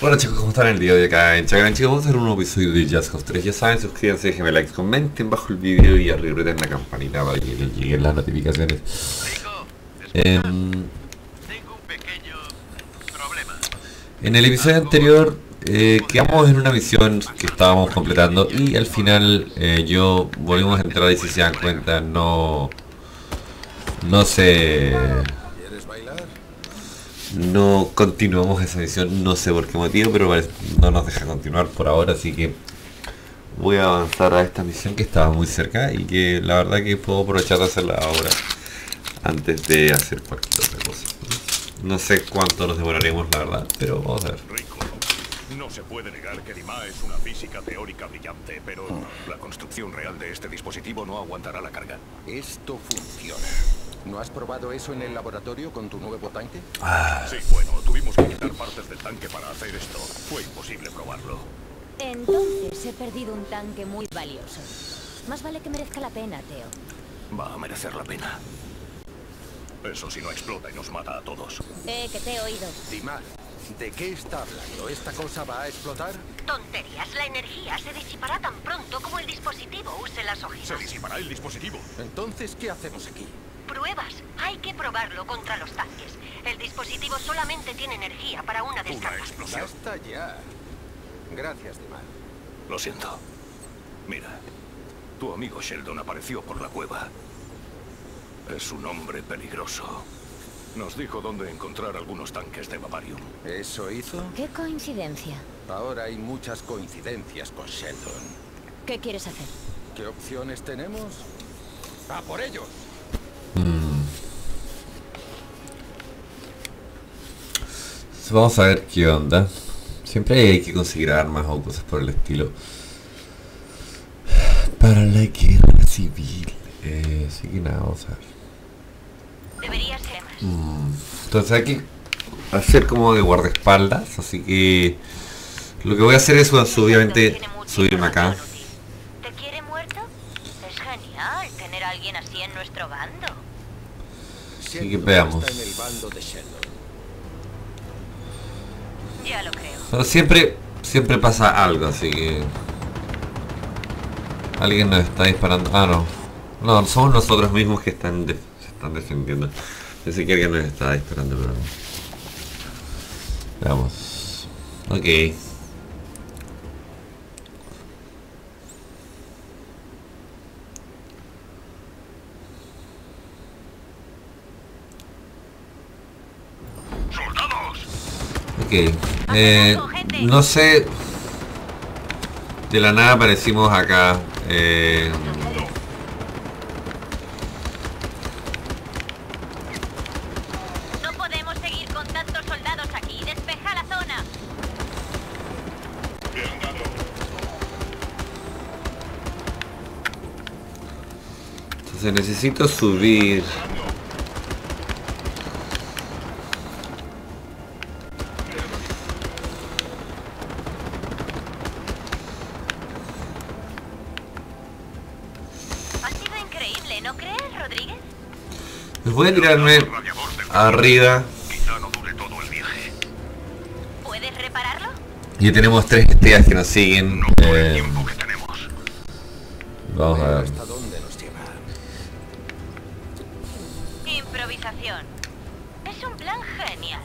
Bueno chicos, ¿cómo están el día de acá? En Chacran, chicos, vamos a hacer un nuevo episodio de Just Cause 3. Ya saben, suscríbanse, déjenme likes, comenten bajo el video y arriba en la campanita para que les lleguen las notificaciones. Rico, tengo un pequeño problema. En el episodio anterior quedamos en una misión que estábamos completando y al final yo volvimos a entrar y si se dan cuenta no continuamos esa misión, no sé por qué motivo, pero no nos deja continuar por ahora, así que voy a avanzar a esta misión que estaba muy cerca y que la verdad que puedo aprovechar de hacerla ahora antes de hacer cualquier otra cosa. No sé cuánto nos demoraremos, la verdad, pero vamos a ver. Rico, no se puede negar que Dimah es una física teórica brillante, pero la construcción real de este dispositivo no aguantará la carga. Esto funciona. ¿No has probado eso en el laboratorio con tu nuevo tanque? Sí, bueno, tuvimos que quitar partes del tanque para hacer esto. Fue imposible probarlo. Entonces he perdido un tanque muy valioso. Más vale que merezca la pena, Teo. Va a merecer la pena. Eso si no explota y nos mata a todos. Que te he oído. Dimah, ¿de qué está hablando? ¿Esta cosa va a explotar? Tonterías, la energía se disipará tan pronto como el dispositivo use las ojinas. Se disipará el dispositivo. Entonces, ¿qué hacemos aquí? Pruebas. Hay que probarlo contra los tanques. El dispositivo solamente tiene energía para una descarga. Una explosión. Hasta ya. Gracias, Dimah. Lo siento. Mira, tu amigo Sheldon apareció por la cueva. Es un hombre peligroso. Nos dijo dónde encontrar algunos tanques de Bavarium. ¿Eso hizo? Qué coincidencia. Ahora hay muchas coincidencias con Sheldon. ¿Qué quieres hacer? ¿Qué opciones tenemos? ¡A por ellos! Vamos a ver qué onda. Siempre hay que conseguir armas o cosas por el estilo para la guerra civil. Así que nada, vamos a ver. Debería ser. Entonces hay que hacer como de guardaespaldas. Así que lo que voy a hacer es obviamente subirme acá. ¿Te quiere muerto? Es genial tener a alguien así en nuestro bando. Así que veamos. Ya lo creo. Pero siempre pasa algo, así que... Alguien nos está disparando. Ah, no. No, somos nosotros mismos que se están defendiendo. Pensé que alguien nos está disparando, pero no. Vamos. Ok. Okay. No sé, de la nada aparecimos acá. No podemos seguir con tantos soldados aquí. Despeja la zona. Entonces necesito subir. ¿No crees, Rodríguez? Voy a tirarme arriba. Quizá no dure todo el viaje. ¿Puedes repararlo? Y tenemos tres estrellas que nos siguen. No por el tiempo que tenemos. Vamos a ver. ¿Hasta dónde nos lleva? Improvisación. Es un plan genial.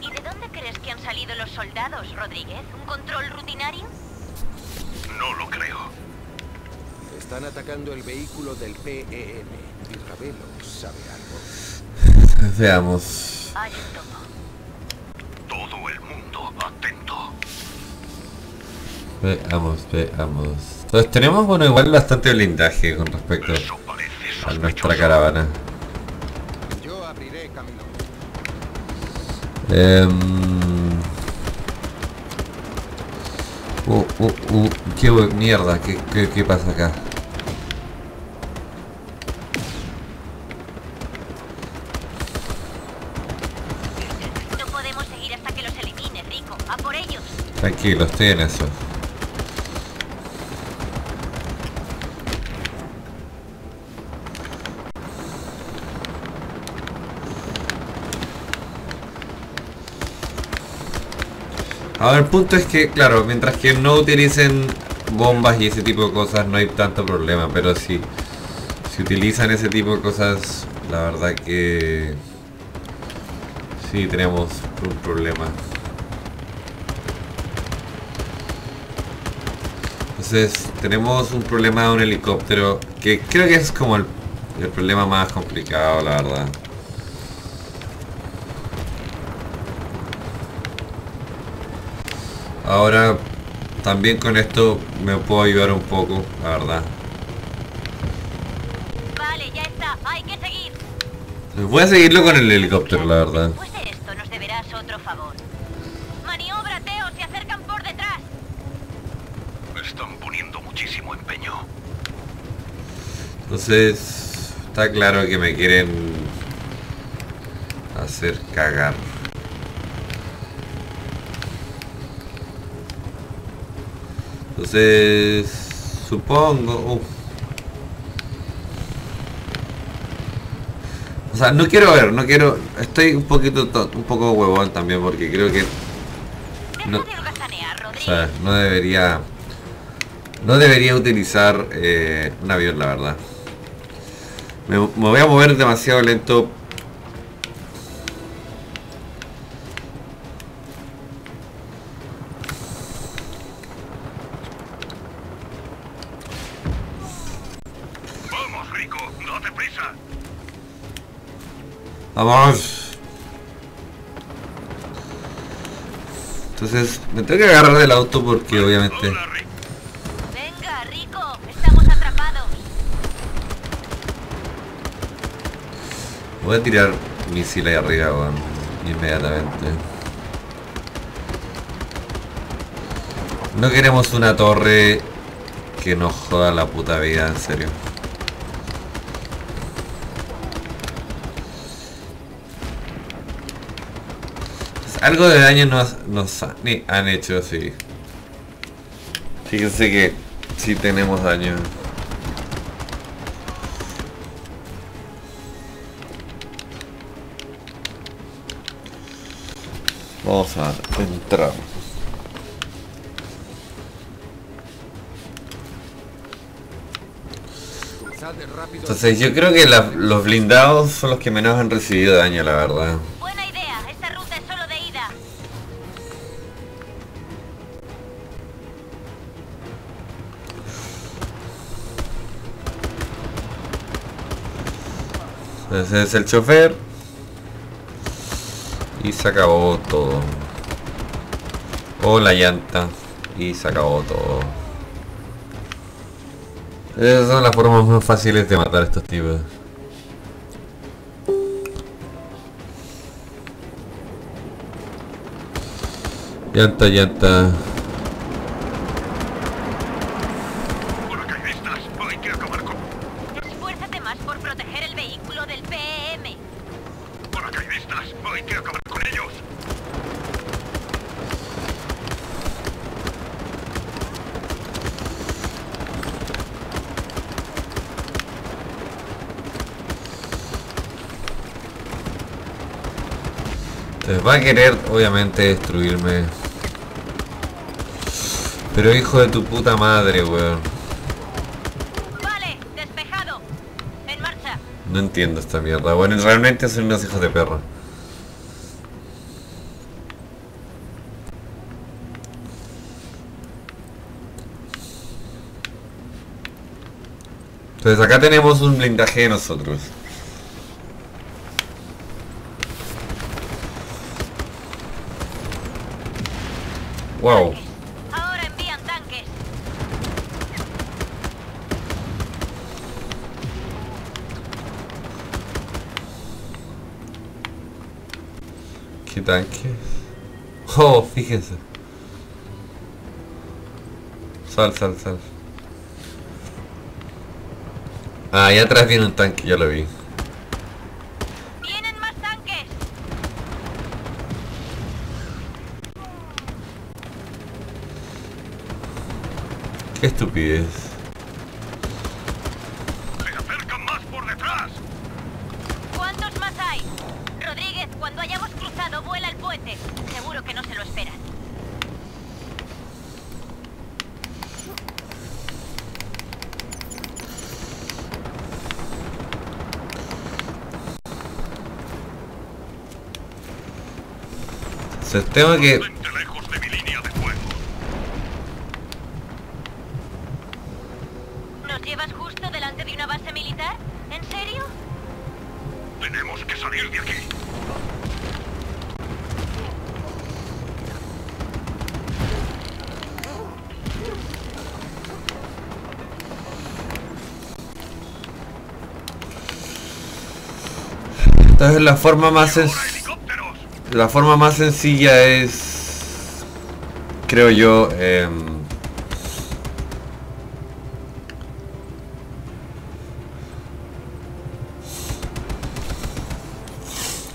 ¿Y de dónde crees que han salido los soldados, Rodríguez? ¿Un control rutinario? No lo creo. Están atacando el vehículo del PEM. Di Ravello sabe algo. Veamos. Hay un topo. Todo el mundo atento. Veamos. Entonces tenemos, bueno, igual bastante blindaje con respecto a nuestra caravana. Yo abriré camino. Qué mierda, qué pasa acá. No podemos seguir hasta que los elimine, Rico. A por ellos. Tranquilo, estoy en eso. Ahora el punto es que, claro, mientras que no utilicen bombas y ese tipo de cosas no hay tanto problema, pero si utilizan ese tipo de cosas, la verdad que sí tenemos un problema. Entonces tenemos un problema de un helicóptero que creo que es como el problema más complicado, la verdad. Ahora también con esto me puedo ayudar un poco, la verdad. Vale, ya está, hay que seguir. Voy a seguirlo con el helicóptero, la verdad. Después de esto nos deberás otro favor. Manióbrate o se acercan por detrás. Están poniendo muchísimo empeño. Entonces, está claro que me quieren hacer cagar. Entonces, supongo... O sea, no quiero ver, no quiero... Estoy un poco huevón también porque creo que... No, o sea, no debería utilizar un avión, la verdad. Me voy a mover demasiado lento. Vamos. Entonces me tengo que agarrar del auto porque obviamente. Venga, Rico, estamos atrapados. Voy a tirar misil ahí arriba, bueno, inmediatamente. No queremos una torre que nos joda la puta vida, en serio. Algo de daño nos han hecho, sí. Fíjense que sí tenemos daño. Vamos a entrar. Entonces yo creo que los blindados son los que menos han recibido daño, la verdad. Ese es el chofer. Y se acabó todo. O la llanta. Y se acabó todo. Esas son las formas más fáciles de matar a estos tipos. Llanta, llanta. Va a querer obviamente destruirme. Pero hijo de tu puta madre, weón. Vale, despejado. En marcha. No entiendo esta mierda. Bueno, realmente son unos hijos de perra. Entonces acá tenemos un blindaje de nosotros. Wow. Ahora envían tanques. ¿Qué tanques? Oh, fíjense. Sal, sal, sal. Ah, allá atrás viene un tanque, ya lo vi. Qué estupidez. Se acercan más por detrás. ¿Cuántos más hay? Rodríguez, cuando hayamos cruzado, vuela el puente. Seguro que no se lo esperan. Entonces tengo que... ¿Nos llevas justo delante de una base militar? ¿En serio? Tenemos que salir de aquí. Entonces la forma más sencilla es, creo yo,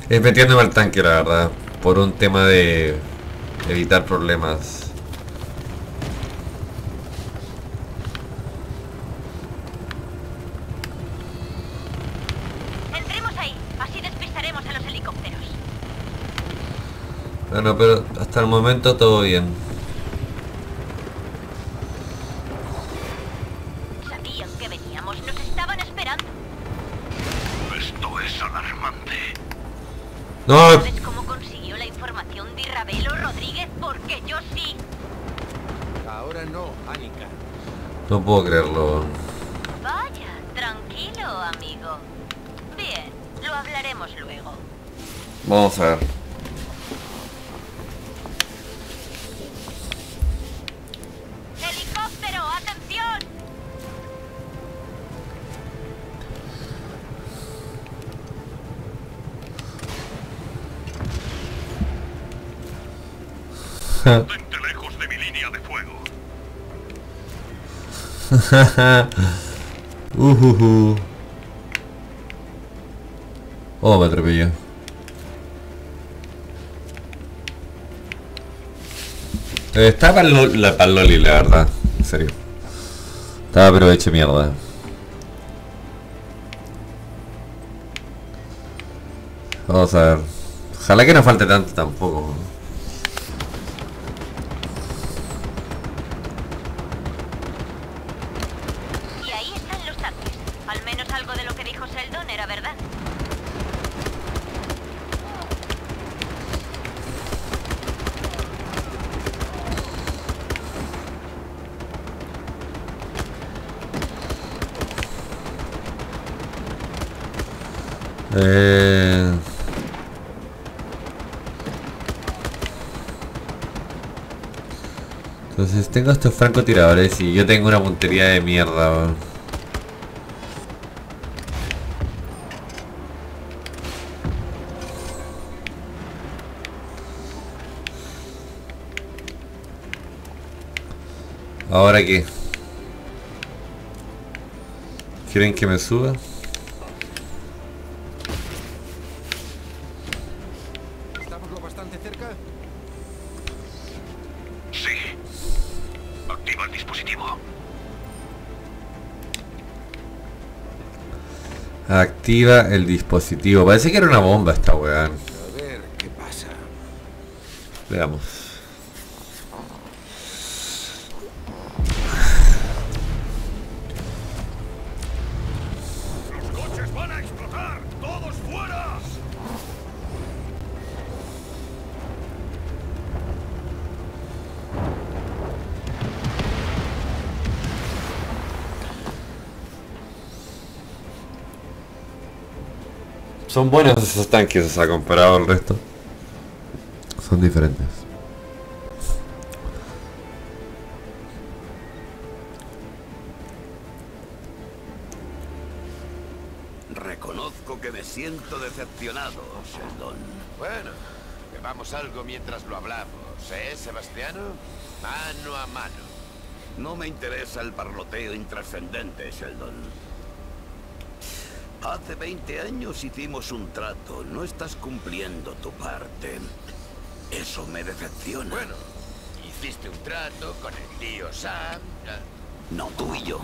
es metiéndome al tanque, la verdad, por un tema de evitar problemas. Bueno, pero hasta el momento todo bien. Sabían que veníamos, nos estaban esperando. Esto es alarmante. No. ¿Sabes cómo consiguió la información Di Ravello, Rodríguez? Porque yo sí. Ahora no, Anika. No puedo creerlo. Vaya, tranquilo, amigo. Bien, lo hablaremos luego. Vamos a ver. Vente lejos de mi línea de fuego. Oh, me atropelló. Estaba para el loli, la verdad. En serio. Estaba pero hecho mierda. Vamos a ver. Ojalá que no falte tanto tampoco. Entonces tengo estos francotiradores y yo tengo una puntería de mierda, bro. ¿Ahora qué? ¿Quieren que me suba? Activa el dispositivo. Parece que era una bomba esta weá. A ver qué pasa. Veamos. Los coches van a explotar. Todos fuera. Son buenos esos tanques, o sea, comparado al resto. Son diferentes. Reconozco que me siento decepcionado, Sheldon. Bueno, bebamos algo mientras lo hablamos, ¿eh, Sebastiano? Mano a mano. No me interesa el parloteo intrascendente, Sheldon. Hace 20 años hicimos un trato. No estás cumpliendo tu parte. Eso me decepciona. Bueno, hiciste un trato con el tío Sam. No, tú y yo.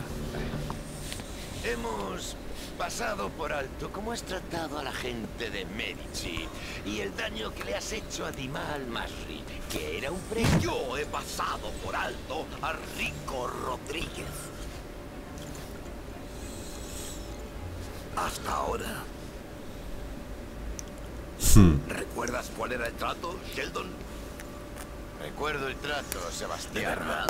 Hemos pasado por alto cómo has tratado a la gente de Medici y el daño que le has hecho a Dimah Masri, que era un precio. Yo he pasado por alto a Rico Rodríguez. Hasta ahora. ¿Recuerdas cuál era el trato, Sheldon? Recuerdo el trato, Sebastián. ¿De verdad?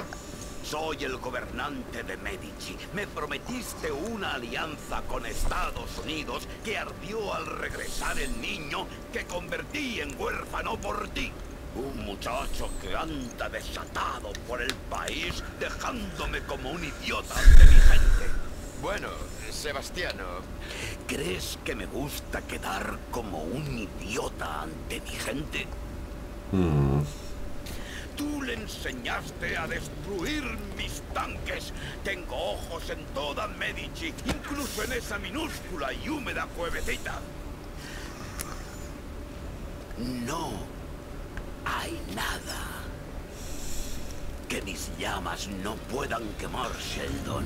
Soy el gobernante de Medici. Me prometiste una alianza con Estados Unidos que ardió al regresar el niño que convertí en huérfano por ti. Un muchacho que anda desatado por el país, dejándome como un idiota ante mi gente. Bueno, Sebastiano, ¿crees que me gusta quedar como un idiota ante mi gente? Tú le enseñaste a destruir mis tanques. Tengo ojos en toda Medici, incluso en esa minúscula y húmeda cuevecita. No hay nada que mis llamas no puedan quemar, Sheldon.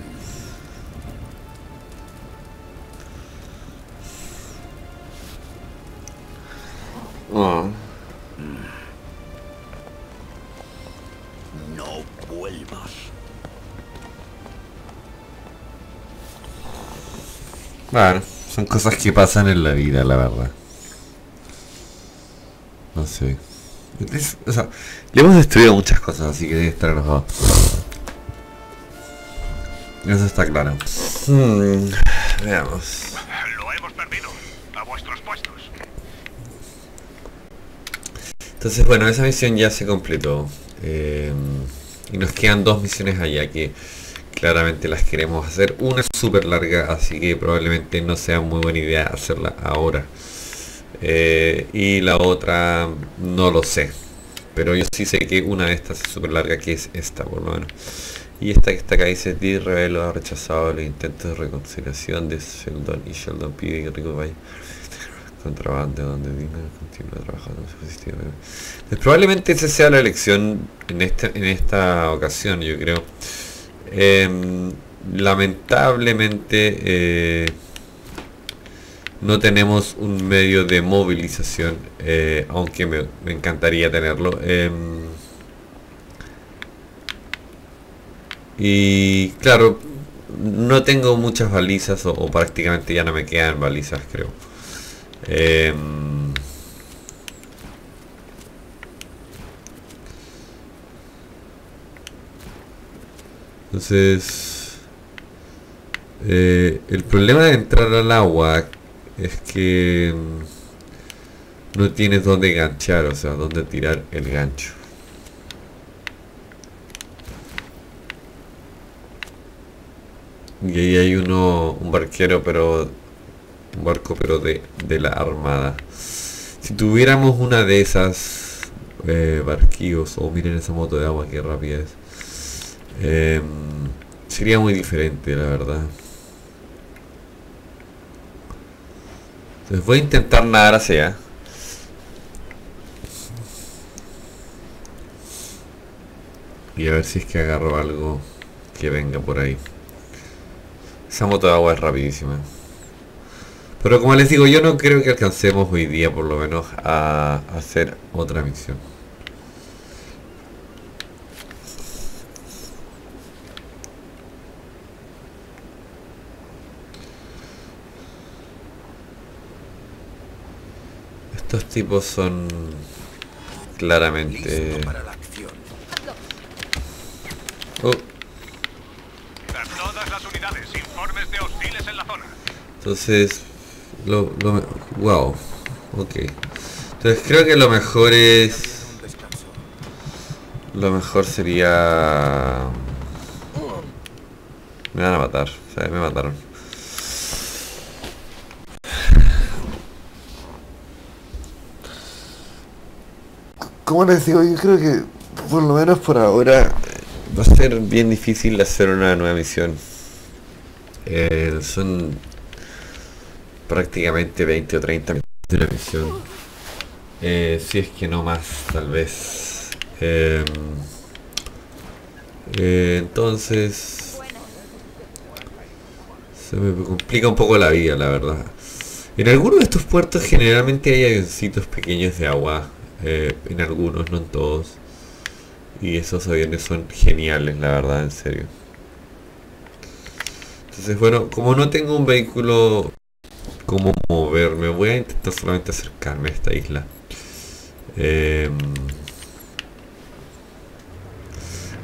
No vuelvas. Bueno, son cosas que pasan en la vida, la verdad. No sé. O sea, le hemos destruido muchas cosas, así que debe estar enojado. Eso está claro. Veamos. Lo hemos perdido. A vuestros puestos. Entonces, bueno, esa misión ya se completó. Y nos quedan dos misiones allá que claramente las queremos hacer. Una es súper larga, así que probablemente no sea muy buena idea hacerla ahora. Y la otra no lo sé, pero yo sí sé que una de estas es súper larga, que es esta por lo menos. Y esta que está acá dice: Di Ravello ha rechazado los intentos de reconciliación de Sheldon y Sheldon pide que Rico vaya contrabando donde Dimah continúa trabajando en su sistema. Pues probablemente esa sea la elección en esta ocasión, yo creo. Lamentablemente no tenemos un medio de movilización, aunque me encantaría tenerlo. Y claro, no tengo muchas balizas, o prácticamente ya no me quedan balizas, creo. Entonces, el problema de entrar al agua es que no tienes dónde ganchar, o sea, dónde tirar el gancho. Y ahí hay un barco pero de la armada. Si tuviéramos una de esas barquillos, o miren esa moto de agua que rápida es, sería muy diferente, la verdad. Entonces voy a intentar nadar hacia allá. Y a ver si es que agarro algo que venga por ahí. Esa moto de agua es rapidísima. Pero como les digo, yo no creo que alcancemos hoy día, por lo menos, a hacer otra misión. Estos tipos son claramente... A todas las unidades, informes de hostiles en la zona. Entonces... wow, ok. Entonces creo que lo mejor es... Lo mejor sería... Me van a matar, o sea, me mataron. Como les digo, yo creo que por lo menos por ahora va a ser bien difícil hacer una nueva misión. Son... prácticamente 20 o 30 minutos de la misión, si es que no más, tal vez. Entonces se me complica un poco la vida, la verdad. En algunos de estos puertos generalmente hay avioncitos pequeños de agua, en algunos, no en todos, y esos aviones son geniales, la verdad, en serio. Entonces, bueno, como no tengo un vehículo cómo moverme, voy a intentar solamente acercarme a esta isla.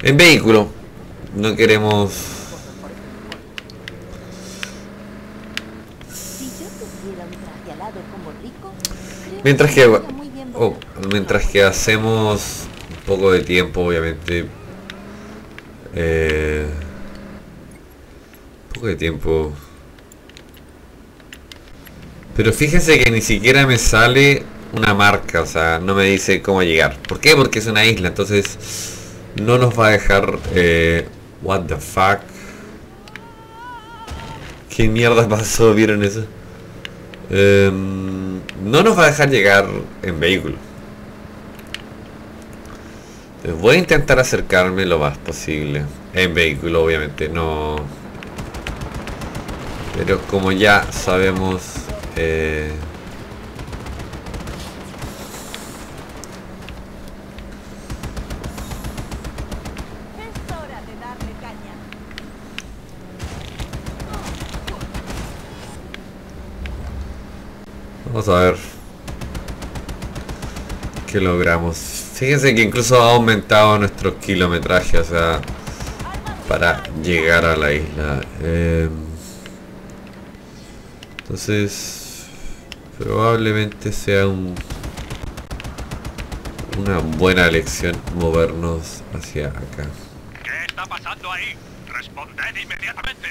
En vehículo. No queremos... Mientras que hacemos un poco de tiempo, obviamente. Un poco de tiempo. Pero fíjense que ni siquiera me sale una marca, o sea, no me dice cómo llegar. ¿Por qué? Porque es una isla, entonces no nos va a dejar... what the fuck. ¿Qué mierda pasó? ¿Vieron eso? No nos va a dejar llegar en vehículo. Entonces voy a intentar acercarme lo más posible. En vehículo, obviamente, no. Pero como ya sabemos... Vamos a ver qué logramos. Fíjense que incluso ha aumentado nuestro kilometraje, o sea, para llegar a la isla. Entonces, probablemente sea una buena elección movernos hacia acá. ¿Qué está pasando ahí? Responded inmediatamente.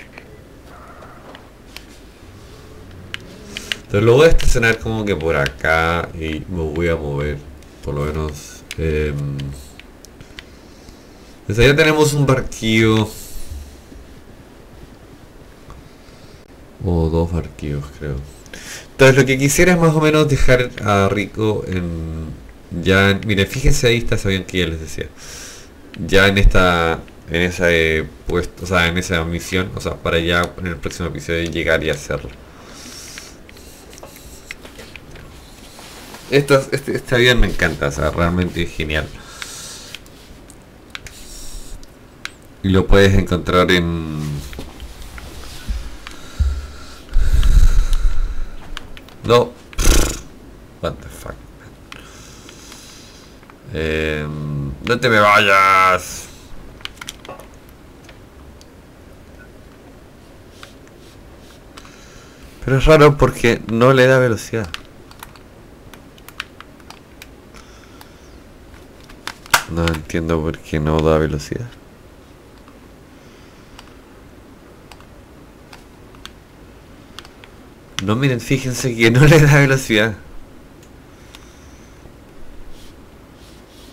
Pero lo voy a estacionar como que por acá y me voy a mover, por lo menos. Desde allá tenemos un barquillo. O dos barquillos, creo. Entonces lo que quisiera es más o menos dejar a Rico en... Ya, miren, fíjense ahí, está, sabían que ya les decía. Ya en esta... En esa puesto, o sea, en esa misión, o sea, para ya en el próximo episodio llegar y hacerlo. Este avión me encanta, o sea, realmente es genial. Y lo puedes encontrar en... No. What the fuck. No te me vayas. Pero es raro porque no le da velocidad. No entiendo por qué no da velocidad. No, miren, fíjense que no le da velocidad.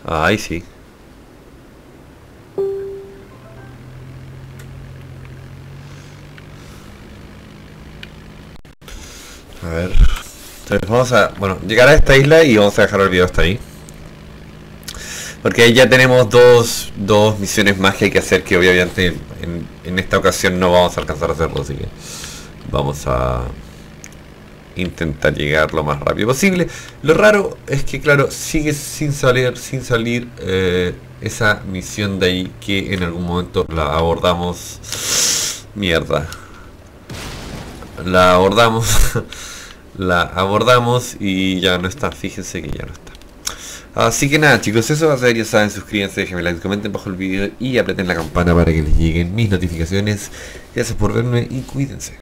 Ahí sí. A ver. Entonces vamos a... Bueno, llegar a esta isla y vamos a dejar el video hasta ahí. Porque ahí ya tenemos dos misiones más que hay que hacer, que obviamente en esta ocasión no vamos a alcanzar a hacerlo, así que vamos a intentar llegar lo más rápido posible. Lo raro es que, claro, sigue sin salir esa misión de ahí que en algún momento la abordamos. Mierda. La abordamos. La abordamos y ya no está, fíjense que ya no está. Así que nada, chicos, eso va a ser, ya saben, suscríbanse, déjenme like, comenten bajo el video y aprieten la campana para que les lleguen mis notificaciones. Gracias por verme y cuídense.